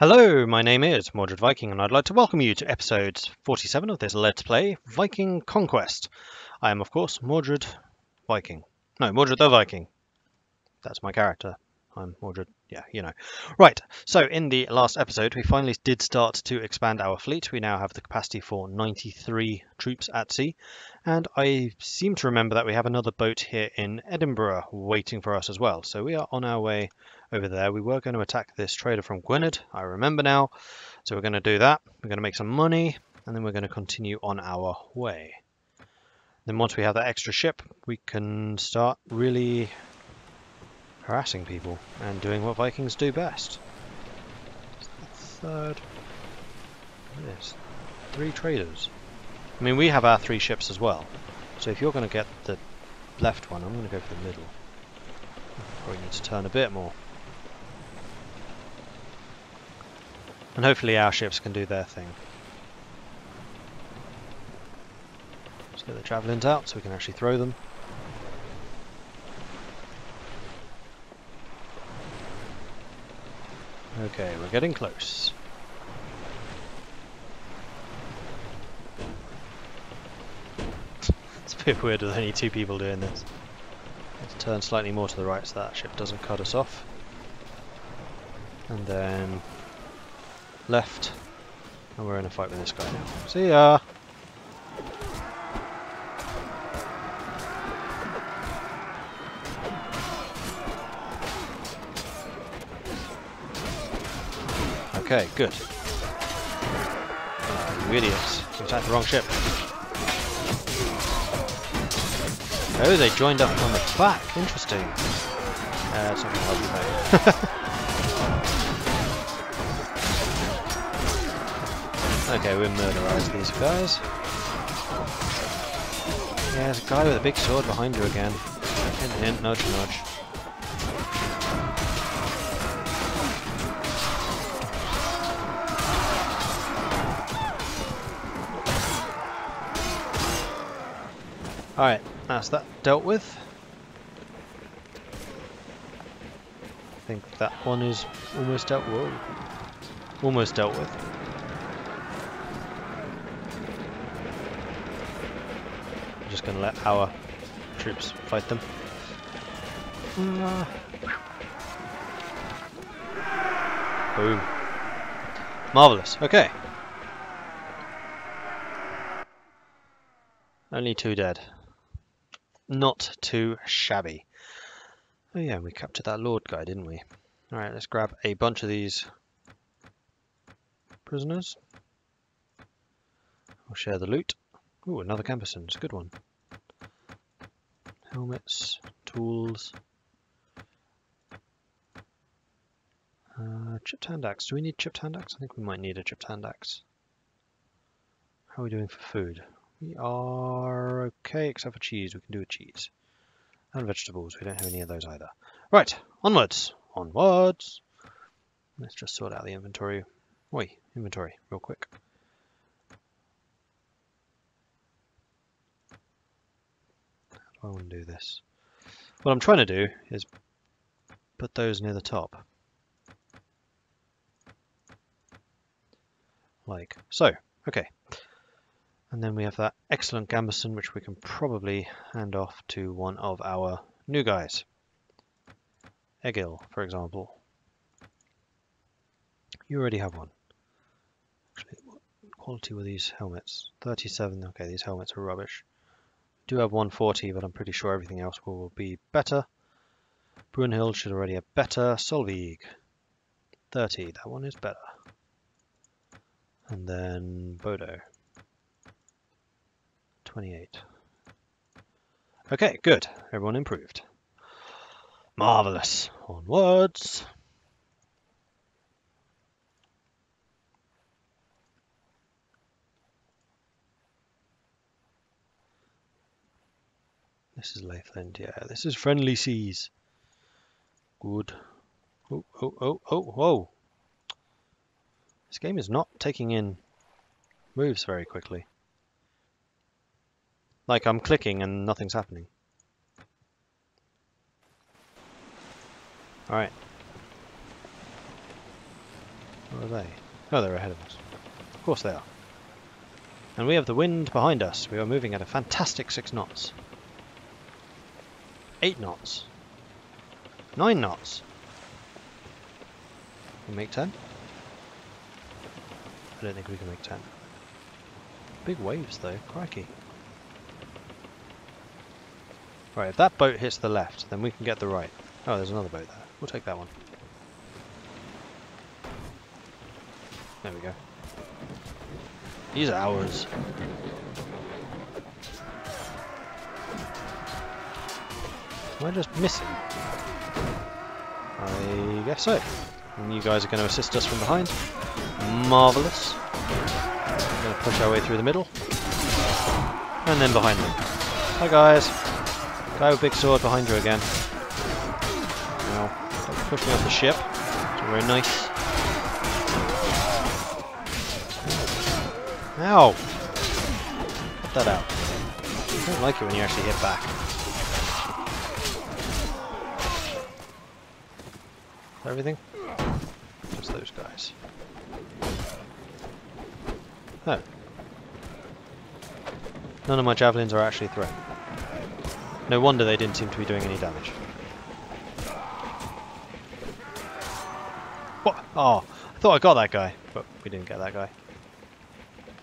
Hello, my name is Mordred Viking and I'd like to welcome you to episode 47 of this Let's Play Viking Conquest. I am, of course, Mordred Viking. No, Mordred the Viking. That's my character. I'm Mordred. Yeah, you know. Right, so in the last episode we finally did start to expand our fleet. We now have the capacity for 93 troops at sea, and I seem to remember that we have another boat here in Edinburgh waiting for us as well. So we are on our way over there. We were going to attack this trader from Gwynedd, I remember now. So we're going to do that. We're going to make some money, and then we're going to continue on our way. Then once we have that extra ship, we can start really harassing people and doing what Vikings do best. Third, yes, 3 traders. I mean, we have our 3 ships as well. So if you're going to get the left one, I'm going to go for the middle. Probably need to turn a bit more. And hopefully our ships can do their thing. Let's get the javelins out so we can actually throw them. Okay, we're getting close. It's a bit weird with only 2 people doing this. Let's turn slightly more to the right so that ship doesn't cut us off. And then left. And we're in a fight with this guy now. See ya! Okay, good. You idiots. You attacked the wrong ship. Oh, they joined up on the back. Interesting. It's not going to help you, mate. Okay, we'll murderize these guys. Yeah, there's a guy with a big sword behind you again. Hint, hint, nudge, nudge. Alright, that's that dealt with. I think that one is almost dealt with. Whoa. Almost dealt with. I'm just going to let our troops fight them. Boom. Marvellous, okay. Only 2 dead. Not too shabby. Oh yeah, we captured that lord guy, didn't we? Alright, let's grab a bunch of these prisoners. We'll share the loot. Ooh, another Campersons, good one. Helmets, tools. Chipped hand axe. Do we need chipped hand axe? I think we might need a chipped hand axe. How are we doing for food? We are okay, except for cheese. We can do a cheese. And vegetables. We don't have any of those either. Right, onwards. Onwards. Let's just sort out the inventory. Oi, inventory, real quick. How do I want to do this? What I'm trying to do is put those near the top. Like so. Okay. And then we have that excellent Camperson, which we can probably hand off to one of our new guys. Egil, for example. You already have one. Actually, what quality were these helmets? 37. Okay, these helmets are rubbish. We do have 140, but I'm pretty sure everything else will be better. Brunhild should already have better. Solveig, 30. That one is better. And then Bodo. 28. Okay, good. Everyone improved. Marvellous. Onwards. This is Leithland, yeah. This is Friendly Seas. Good. Oh, oh, oh, oh, whoa. This game is not taking in moves very quickly. Like, I'm clicking and nothing's happening. Alright. are they? Oh, they're ahead of us. Of course they are. And we have the wind behind us. We are moving at a fantastic 6 knots. 8 knots. 9 knots. Can we make 10? I don't think we can make 10. Big waves though, crikey. Right, if that boat hits the left, then we can get the right. Oh, there's another boat there. We'll take that one. There we go. These are ours. Am I just missing? I guess so. And you guys are going to assist us from behind. Marvellous. We're going to push our way through the middle. And then behind them. Hi guys. Guy with big sword behind you again. Now, stop pushing off the ship. So we're nice. Ow! Cut that out. I don't like it when you actually hit back. Is that everything? Just those guys. Oh. None of my javelins are actually thrown. No wonder they didn't seem to be doing any damage. What? Oh, I thought I got that guy, but we didn't get that guy.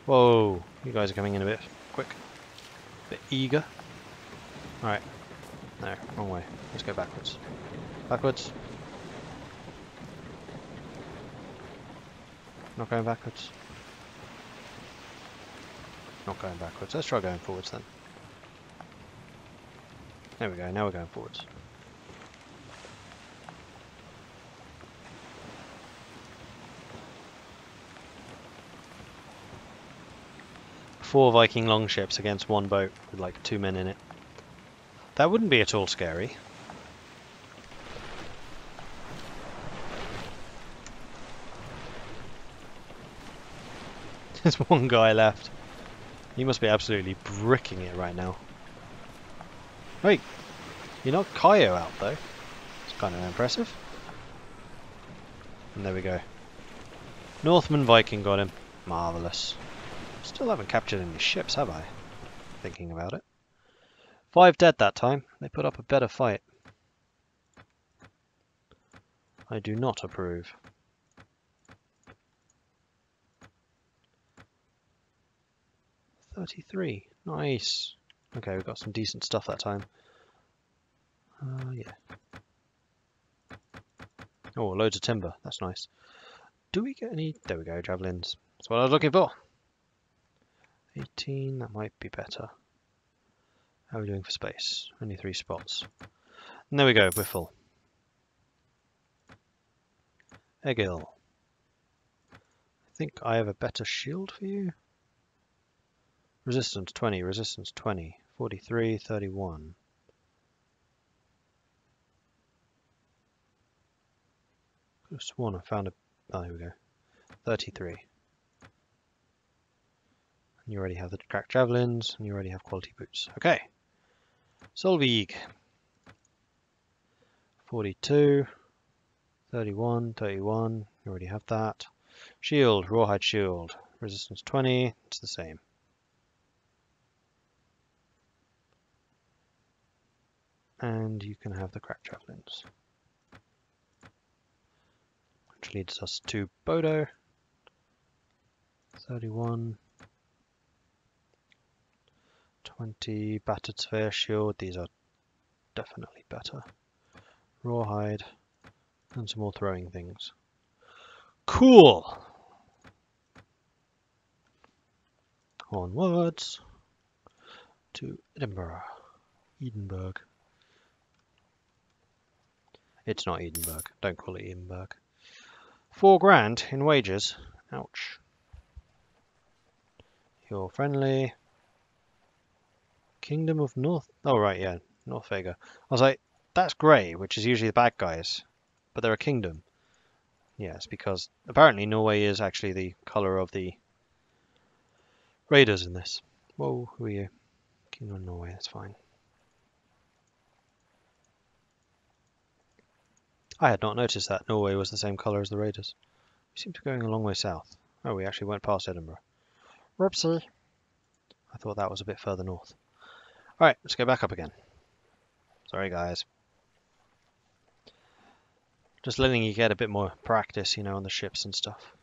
Whoa, you guys are coming in a bit quick. A bit eager. Alright. No, wrong way. Let's go backwards. Backwards. Not going backwards. Not going backwards. Let's try going forwards then. There we go, now we're going forwards. Four Viking longships against one boat with like 2 men in it. That wouldn't be at all scary. There's one guy left. He must be absolutely bricking it right now. Wait, you knocked Kaio out though. It's kind of impressive. And there we go. Northman Viking got him. Marvellous. Still haven't captured any ships, have I? Thinking about it. 5 dead that time. They put up a better fight. I do not approve. $33. Nice. Okay, we've got some decent stuff that time. Yeah. Oh, loads of timber. That's nice. Do we get any... There we go, javelins. That's what I was looking for. 18, that might be better. How are we doing for space? Only 3 spots. And there we go, we're full. Egil. I think I have a better shield for you. Resistance 20, resistance 20, 43, 31. Could have sworn I found a... Oh, here we go. 33. You already have the cracked javelins, and you already have quality boots. Okay. Solveig. 42. 31. 31. You already have that. Shield. Rawhide shield. Resistance 20. It's the same. And you can have the cracked javelins. Which leads us to Bodo. 31. 20, battered sphere shield, these are definitely better. Rawhide, and some more throwing things. Cool! Onwards to Edinburgh. Edinburgh. It's not Edinburgh, don't call it Edinburgh. 4 grand in wages, ouch. You're friendly. Kingdom of North... Oh, right, yeah. North Vega. I was like, that's grey, which is usually the bad guys. But they're a kingdom. Yeah, it's because apparently Norway is actually the colour of the raiders in this. Whoa, who are you? Kingdom of Norway, that's fine. I had not noticed that Norway was the same colour as the raiders. We seem to be going a long way south. Oh, we actually went past Edinburgh. Ropsey! I thought that was a bit further north. Alright, let's go back up again. Sorry, guys. Just letting you get a bit more practice, you know, on the ships and stuff.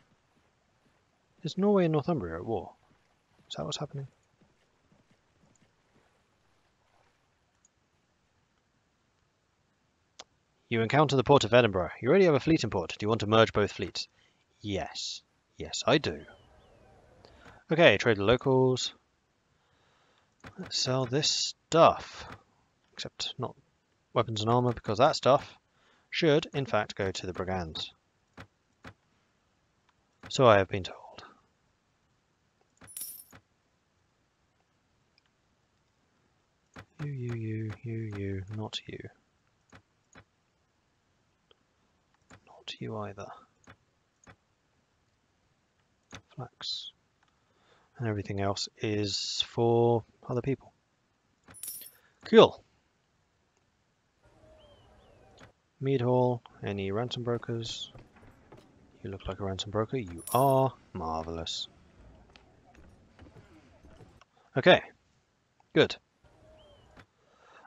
Is Norway and Northumbria at war? Is that what's happening? You encounter the port of Edinburgh. You already have a fleet in port. Do you want to merge both fleets? Yes. Yes, I do. Okay, trade the locals. Let's sell this stuff. Except not weapons and armor, because that stuff should, in fact, go to the brigands. So I have been told. You, not you. Not you either. Flax. And everything else is for other people. Cool. Mead Hall, any ransom brokers? You look like a ransom broker. You are marvelous. Okay, good.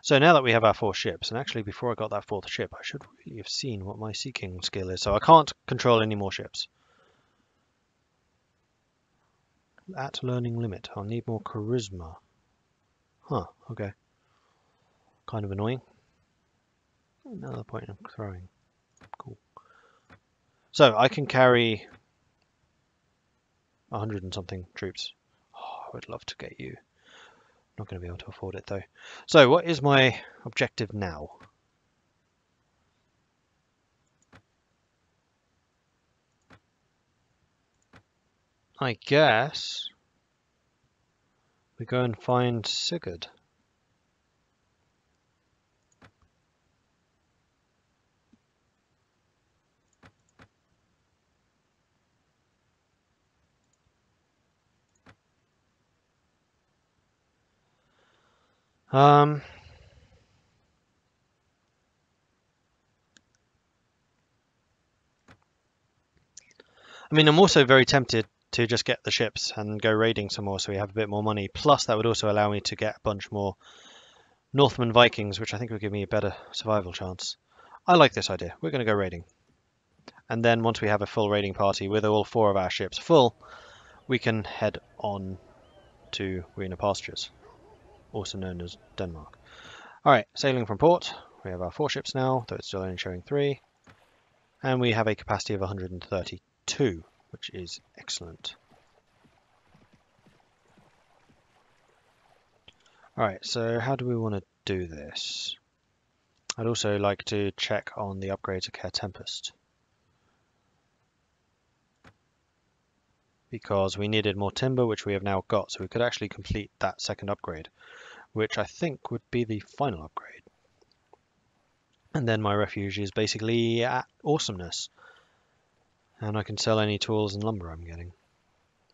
So now that we have our four ships, and actually before I got that fourth ship, I should really have seen what my seeking skill is. So I can't control any more ships. At learning limit, I'll need more charisma. Huh, okay. Kind of annoying. Another point of throwing. Cool. So I can carry 100 and something troops. Oh, I would love to get you. Not going to be able to afford it though. So what is my objective now? I guess we go and find Sigurd. I mean, I'm also very tempted to just get the ships and go raiding some more so we have a bit more money. Plus, that would also allow me to get a bunch more Northman Vikings, which I think would give me a better survival chance. I like this idea. We're going to go raiding. And then once we have a full raiding party with all four of our ships full, we can head on to greener pastures, also known as Denmark. Alright, sailing from port. We have our four ships now, though it's still only showing three. And we have a capacity of 132, which is excellent. Alright, so how do we want to do this? I'd also like to check on the upgrade to Care Tempest, because we needed more timber, which we have now got, so we could actually complete that second upgrade, which I think would be the final upgrade. And then my refuge is basically at awesomeness. And I can sell any tools and lumber I'm getting.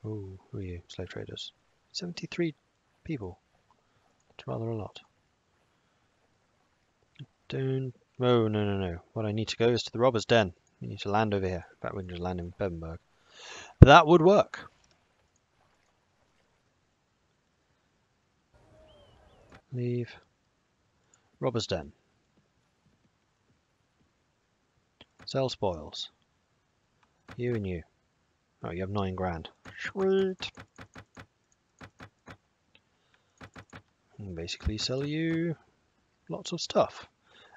Ooh, who are you? Slow traders. 73 people. That's rather a lot. Don't... Oh, no. What I need to go is to the Robber's Den. We need to land over here. In fact, we can just land in Bevenberg. That would work. Leave. Robber's Den. Sell spoils. You and you. Oh, you have 9 grand. Sweet. And basically sell you lots of stuff.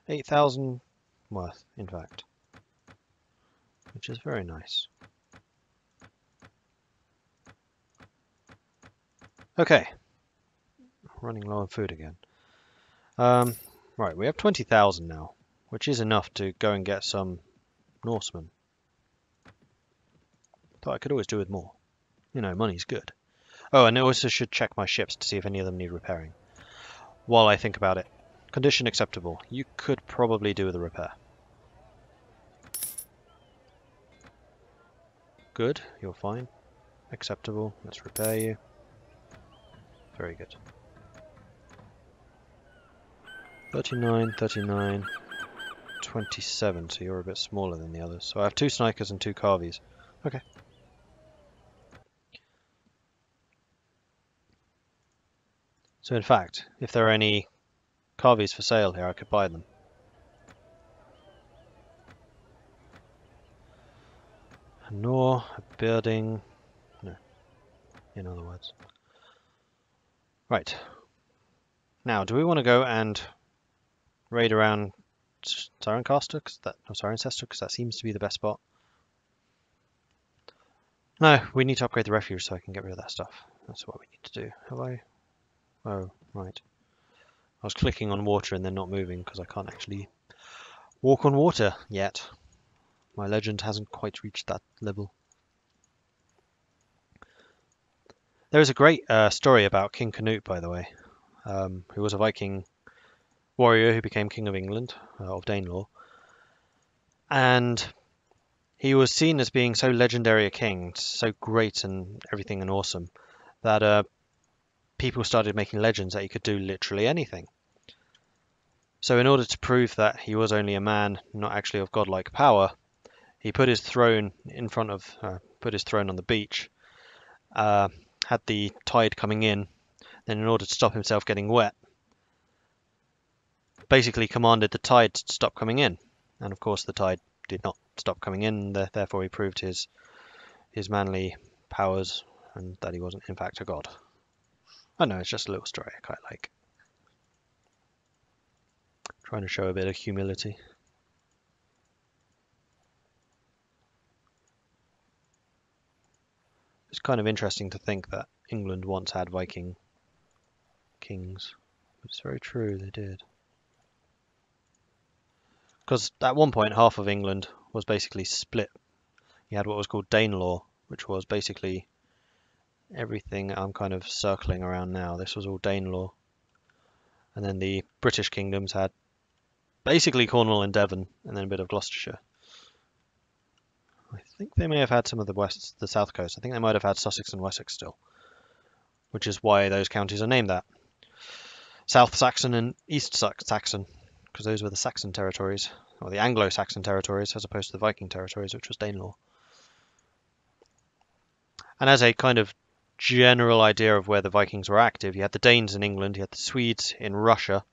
8,000 worth, in fact. Which is very nice. Okay, running low on food again. Right, we have 20,000 now, which is enough to go and get some Norsemen. Thought I could always do with more. You know, money's good. Oh, and I also should check my ships to see if any of them need repairing. While I think about it. Condition acceptable. You could probably do with a repair. Good, you're fine. Acceptable, let's repair you. Very good. 39, 39, 27, so you're a bit smaller than the others. So I have 2 snipers and 2 carvies. Okay. So in fact, if there are any carvies for sale here, I could buy them. Nor a building, no, in other words. Right. Now, do we want to go and raid around Siren Caster? Siren Caster, because that seems to be the best spot. No, we need to upgrade the refuge so I can get rid of that stuff. That's what we need to do. Have I? Oh, right. I was clicking on water and then not moving because I can't actually walk on water yet. My legend hasn't quite reached that level. There is a great story about King Canute, by the way, who was a Viking warrior who became King of England, of Danelaw. And he was seen as being so legendary a king, so great and everything and awesome, that people started making legends that he could do literally anything. So in order to prove that he was only a man, not actually of godlike power, he put his throne in front of, put his throne on the beach, had the tide coming in, then in order to stop himself getting wet, basically commanded the tide to stop coming in. And of course the tide did not stop coming in, therefore he proved his manly powers and that he wasn't in fact a god. I know, it's just a little story I quite like. Trying to show a bit of humility. It's kind of interesting to think that England once had Viking kings. It's very true, they did. Because at one point, half of England was basically split. You had what was called Danelaw, which was basically everything I'm kind of circling around now. This was all Danelaw. And then the British kingdoms had basically Cornwall and Devon, and then a bit of Gloucestershire. I think they may have had some of the south coast. I think they might have had Sussex and Wessex still, which is why those counties are named that. South Saxon and East Saxon, because those were the Saxon territories, or the Anglo-Saxon territories, as opposed to the Viking territories, which was Danelaw. And as a kind of general idea of where the Vikings were active, you had the Danes in England, you had the Swedes in Russia,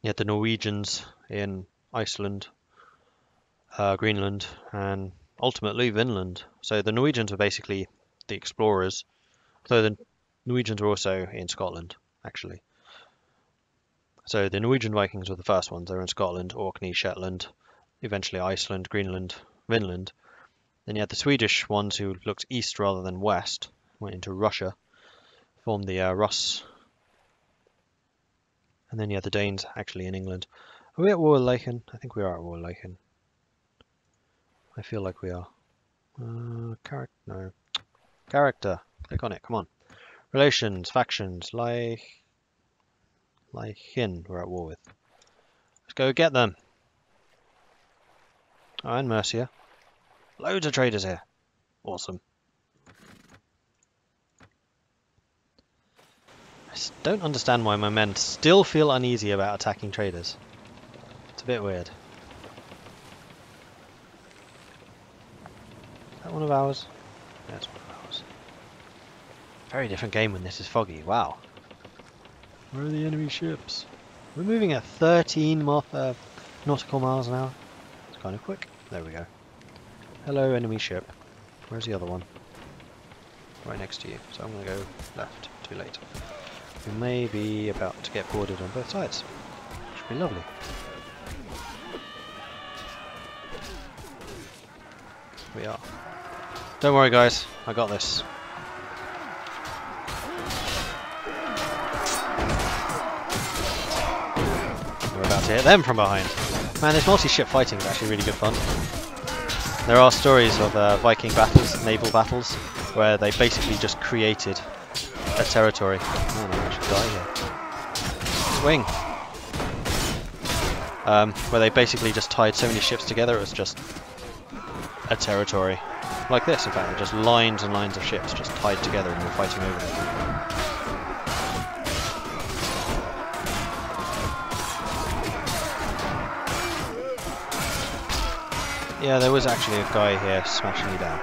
you had the Norwegians in Iceland, Greenland, and ultimately Vinland. So the Norwegians were basically the explorers, though the Norwegians were also in Scotland, actually. So the Norwegian Vikings were the first ones. They were in Scotland, Orkney, Shetland, eventually Iceland, Greenland, Vinland. Then you had the Swedish ones who looked east rather than west, went into Russia, formed the Rus. And then you had the Danes actually in England. Are we at war with Leithland? I think we are at war with Leithland. I feel like we are. Character, no. Character. Click on it, come on. Relations, factions, Leithland we're at war with. Let's go get them. Oh, and Mercia. Loads of traders here. Awesome. I don't understand why my men still feel uneasy about attacking traders. It's a bit weird. Is that one of ours? That's one of ours. Very different game when this is foggy, wow. Where are the enemy ships? We're moving at 13 nautical miles an hour. It's kind of quick. There we go. Hello enemy ship. Where's the other one? Right next to you. So I'm going to go left. Too late. We may be about to get boarded on both sides. Should be lovely. We are. Don't worry guys, I got this. We're about to hit them from behind. Man, this multi-ship fighting is actually really good fun. There are stories of Viking battles, naval battles, where they basically just created a territory. Oh no, I should die here. Wing! Where they basically just tied so many ships together, it was just a territory. Like this, in fact, just lines and lines of ships just tied together and we're fighting over them. Yeah, there was actually a guy here smashing me down.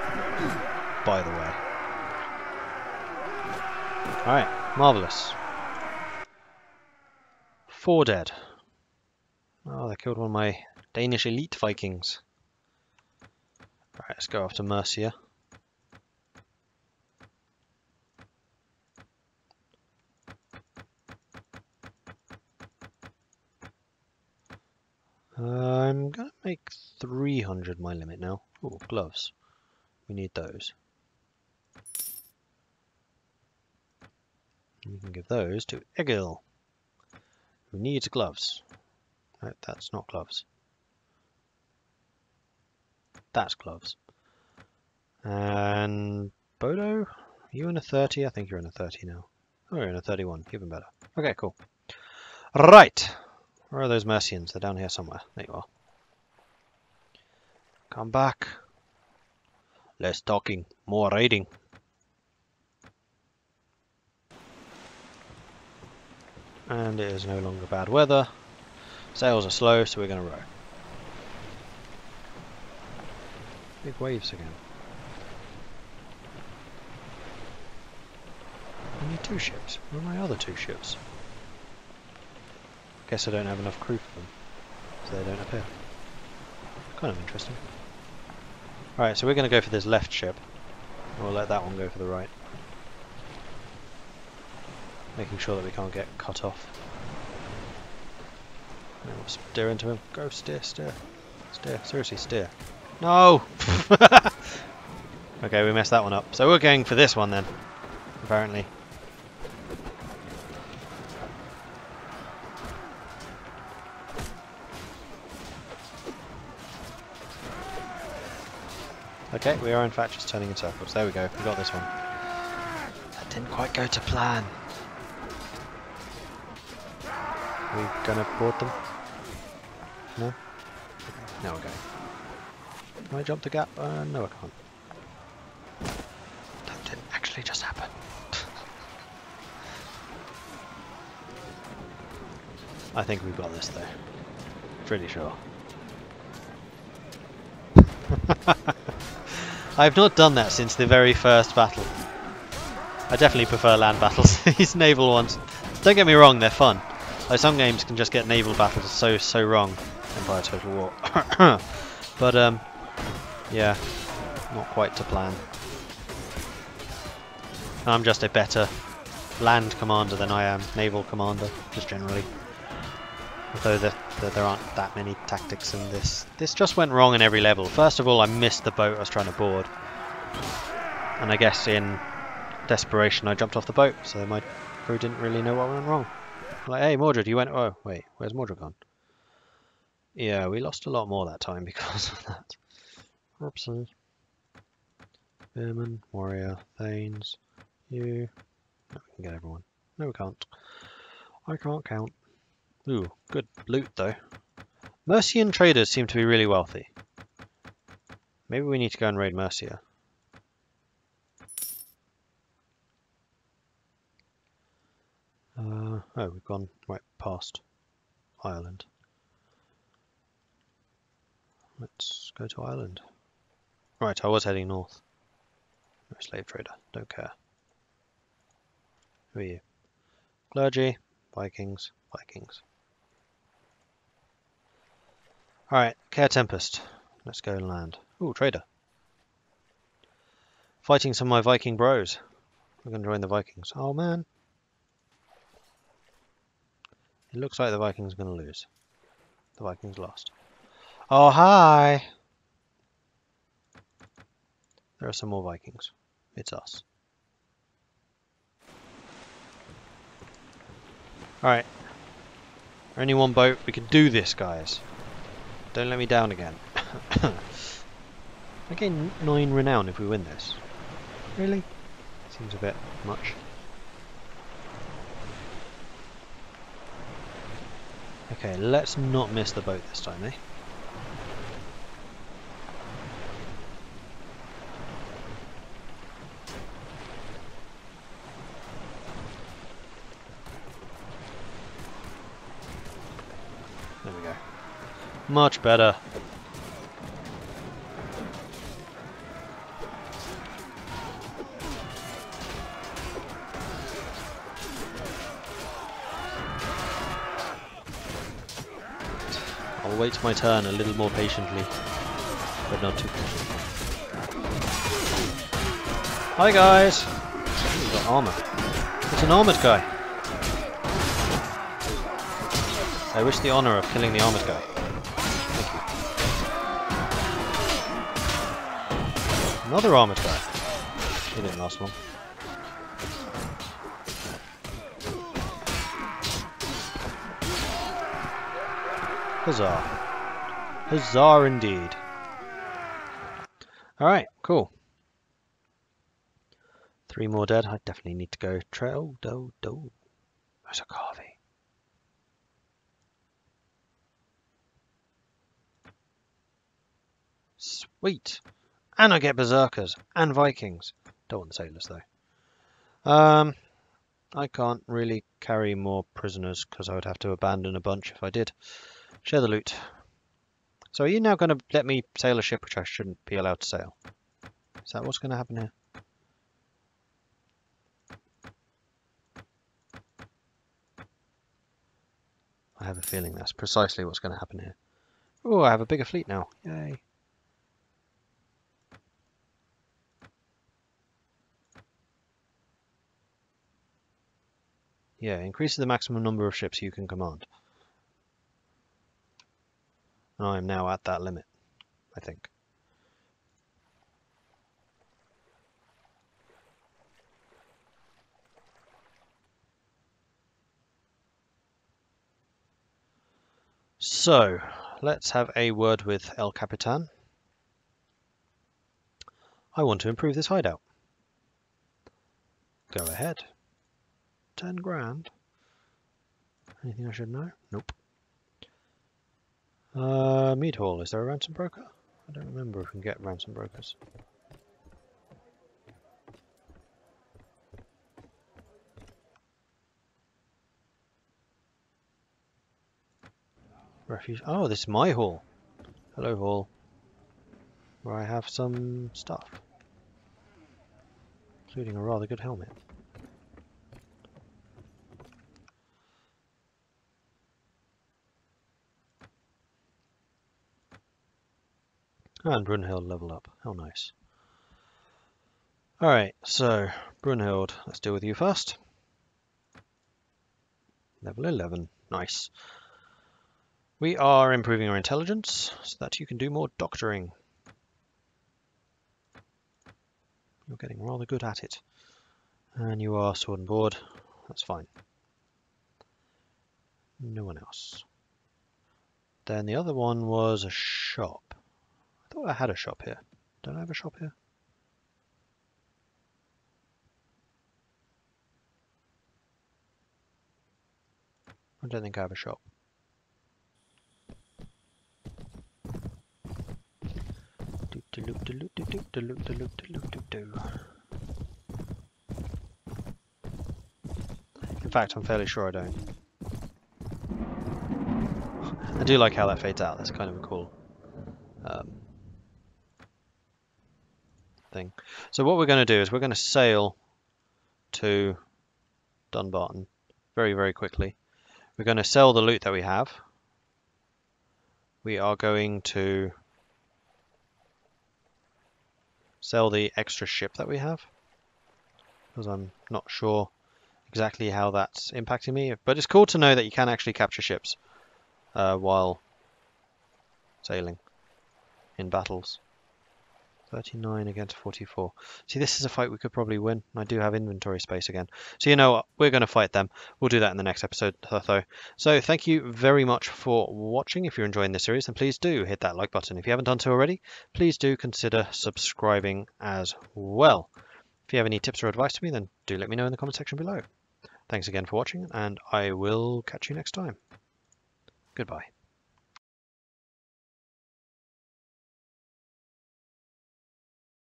by the way. Alright, marvellous. 4 dead. Oh, they killed one of my Danish elite Vikings. Alright, let's go after Mercia. I'm gonna make 300 my limit now. Ooh, gloves. We need those. We can give those to Egil, who needs gloves. No, that's not gloves. That's gloves. And Bodo, are you in a 30? I think you're in a 30 now. Oh, you're in a 31. Even better. Okay, cool. Right. Where are those Mercians? They're down here somewhere. There you are. Come back. Less talking, more raiding. And it is no longer bad weather. Sails are slow, so we're going to row. Big waves again. I need 2 ships. Where are my other 2 ships? Guess I don't have enough crew for them, so they don't appear. Kind of interesting. Alright, so we're going to go for this left ship, and we'll let that one go for the right. Making sure that we can't get cut off. And we'll steer into him. Go, steer, steer. Steer, seriously, steer. No! Okay, we messed that one up. So we're going for this one then, apparently. Okay, we are in fact just turning in circles. There we go, we got this one. That didn't quite go to plan. Are we gonna board them? No? Okay, now we're going. Can I jump the gap? No, I can't. That didn't actually just happen. I think we've got this though. Pretty sure. I've not done that since the very first battle. I definitely prefer land battles. These naval ones, don't get me wrong, they're fun. Like, some games can just get naval battles so wrong. Empire Total War. But yeah, not quite to plan. I'm just a better land commander than I am naval commander, just generally. Although there aren't that many tactics in this. This just went wrong in every level. First of all, I missed the boat I was trying to board. And I guess in desperation I jumped off the boat, so my crew didn't really know what went wrong. Like, hey Mordred, you went... Oh, wait, where's Mordred gone? Yeah, we lost a lot more that time because of that. Robson Bearman, Warrior, Thanes, you... No, we can get everyone. No, we can't. I can't count. Ooh, good loot though. Mercian traders seem to be really wealthy. Maybe we need to go and raid Mercia. Oh, we've gone right past Ireland. Let's go to Ireland. Right, I was heading north. No slave trader, don't care. Who are you? Clergy, Vikings, Vikings. Alright, Care Tempest. Let's go and land. Ooh, trader. Fighting some of my Viking bros. We're going to join the Vikings. Oh man. It looks like the Vikings are going to lose. The Vikings lost. Oh, hi! There are some more Vikings. It's us. Alright. Only one boat. We can do this, guys. Don't let me down again. I gain 9 renown if we win this. Really? Seems a bit much. Okay, let's not miss the boat this time, eh? There we go. Much better. wait my turn a little more patiently, but not too patiently. Hi guys! He's got armor. It's an armored guy! I wish the honor of killing the armored guy. Thank you. Another armored guy. He didn't last long. Huzzah. Huzzah indeed. Alright, cool. 3 more dead. I definitely need to go. Trail, do, do. There's a carvey. Sweet. And I get berserkers and Vikings. Don't want sailors though. I can't really carry more prisoners because I would have to abandon a bunch if I did. Share the loot. So are you now going to let me sail a ship which I shouldn't be allowed to sail? Is that what's going to happen here? I have a feeling that's precisely what's going to happen here. Oh, I have a bigger fleet now. Yay. Yeah, increases the maximum number of ships you can command. And I am now at that limit, I think. So, let's have a word with El Capitan. I want to improve this hideout. Go ahead. 10 grand. Anything I should know? Nope. Mead Hall, is there a ransom broker? I don't remember if we can get ransom brokers. Refuge. Oh, this is my hall. Hello, hall. Where I have some stuff. Including a rather good helmet. And Brunhild level up. How nice. Alright, so Brunhild, let's deal with you first. Level 11. Nice. We are improving our intelligence so that you can do more doctoring. You're getting rather good at it. And you are sword and board. That's fine. No one else. Then the other one was a shop. I thought I had a shop here. Don't I have a shop here? I don't think I have a shop. In fact, I'm fairly sure I don't. I do like how that fades out. That's kind of a cool thing. So what we're going to do is we're going to sail to Dunbarton very, very quickly. We're going to sell the loot that we have. We are going to sell the extra ship that we have, because I'm not sure exactly how that's impacting me, but it's cool to know that you can actually capture ships while sailing in battles. 39 against 44. See, this is a fight we could probably win. I do have inventory space again. So you know what? We're going to fight them. We'll do that in the next episode, though. So thank you very much for watching. If you're enjoying this series, then please do hit that like button. If you haven't done so already, please do consider subscribing as well. If you have any tips or advice to me, then do let me know in the comment section below. Thanks again for watching, and I will catch you next time. Goodbye.